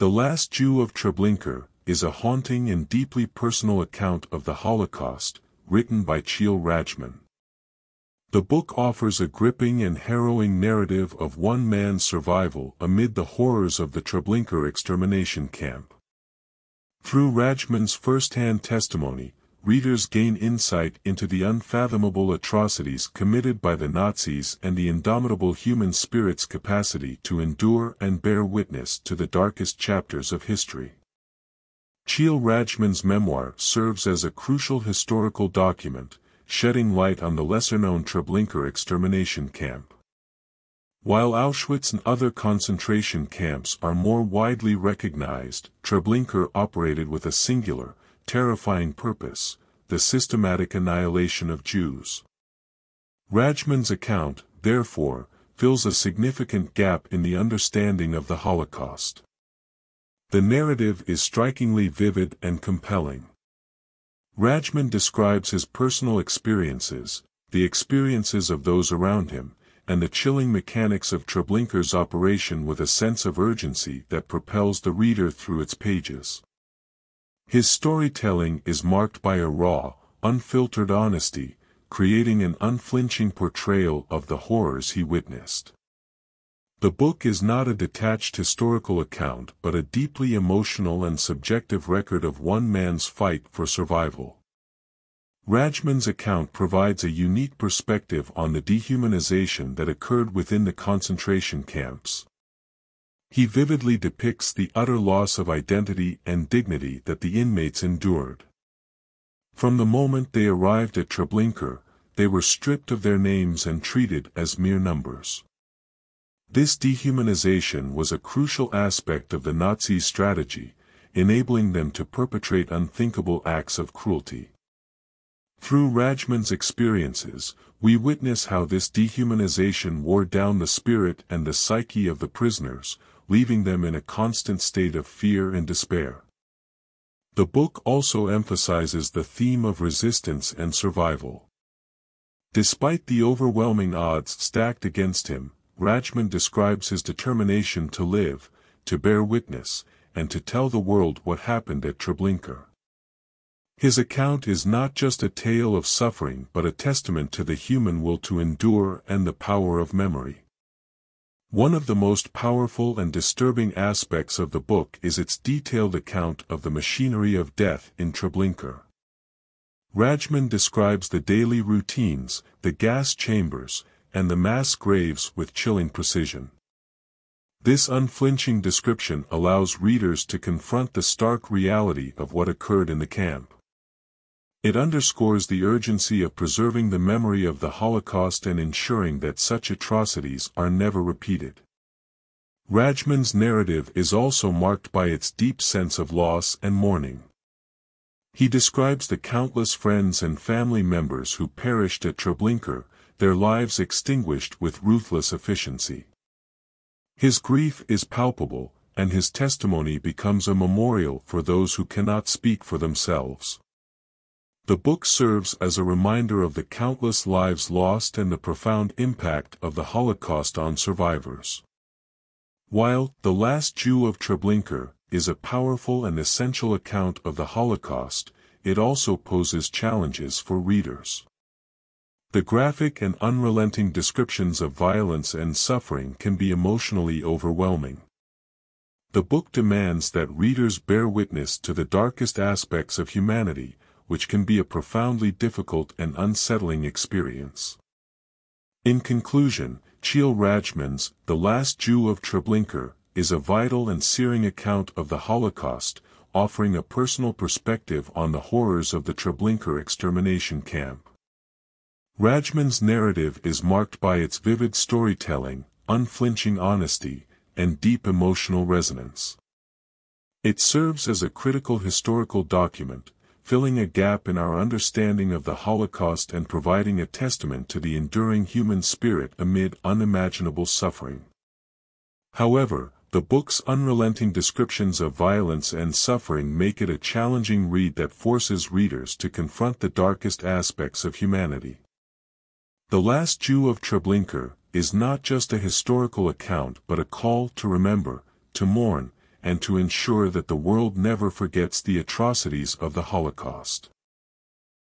The Last Jew of Treblinka is a haunting and deeply personal account of the Holocaust, written by Chil Rajchman. The book offers a gripping and harrowing narrative of one man's survival amid the horrors of the Treblinka extermination camp. Through Rajchman's first-hand testimony, readers gain insight into the unfathomable atrocities committed by the Nazis and the indomitable human spirit's capacity to endure and bear witness to the darkest chapters of history. Chil Rajchman's memoir serves as a crucial historical document, shedding light on the lesser-known Treblinka extermination camp. While Auschwitz and other concentration camps are more widely recognized, Treblinka operated with a singular, terrifying purpose: the systematic annihilation of Jews. Rajchman's account, therefore, fills a significant gap in the understanding of the Holocaust. The narrative is strikingly vivid and compelling. Rajchman describes his personal experiences, the experiences of those around him, and the chilling mechanics of Treblinka's operation with a sense of urgency that propels the reader through its pages. His storytelling is marked by a raw, unfiltered honesty, creating an unflinching portrayal of the horrors he witnessed. The book is not a detached historical account but a deeply emotional and subjective record of one man's fight for survival. Rajchman's account provides a unique perspective on the dehumanization that occurred within the concentration camps. He vividly depicts the utter loss of identity and dignity that the inmates endured. From the moment they arrived at Treblinka, they were stripped of their names and treated as mere numbers. This dehumanization was a crucial aspect of the Nazi strategy, enabling them to perpetrate unthinkable acts of cruelty. Through Rajchman's experiences, we witness how this dehumanization wore down the spirit and the psyche of the prisoners, leaving them in a constant state of fear and despair. The book also emphasizes the theme of resistance and survival. Despite the overwhelming odds stacked against him, Rajchman describes his determination to live, to bear witness, and to tell the world what happened at Treblinka. His account is not just a tale of suffering but a testament to the human will to endure and the power of memory. One of the most powerful and disturbing aspects of the book is its detailed account of the machinery of death in Treblinka. Rajchman describes the daily routines, the gas chambers, and the mass graves with chilling precision. This unflinching description allows readers to confront the stark reality of what occurred in the camp. It underscores the urgency of preserving the memory of the Holocaust and ensuring that such atrocities are never repeated. Rajchman's narrative is also marked by its deep sense of loss and mourning. He describes the countless friends and family members who perished at Treblinka, their lives extinguished with ruthless efficiency. His grief is palpable, and his testimony becomes a memorial for those who cannot speak for themselves. The book serves as a reminder of the countless lives lost and the profound impact of the Holocaust on survivors. While The Last Jew of Treblinka is a powerful and essential account of the Holocaust, it also poses challenges for readers. The graphic and unrelenting descriptions of violence and suffering can be emotionally overwhelming. The book demands that readers bear witness to the darkest aspects of humanity, which can be a profoundly difficult and unsettling experience. In conclusion, Chil Rajchman's The Last Jew of Treblinka is a vital and searing account of the Holocaust, offering a personal perspective on the horrors of the Treblinka extermination camp. Rajchman's narrative is marked by its vivid storytelling, unflinching honesty, and deep emotional resonance. It serves as a critical historical document, filling a gap in our understanding of the Holocaust and providing a testament to the enduring human spirit amid unimaginable suffering. However, the book's unrelenting descriptions of violence and suffering make it a challenging read that forces readers to confront the darkest aspects of humanity. The Last Jew of Treblinka is not just a historical account but a call to remember, to mourn, and to ensure that the world never forgets the atrocities of the Holocaust.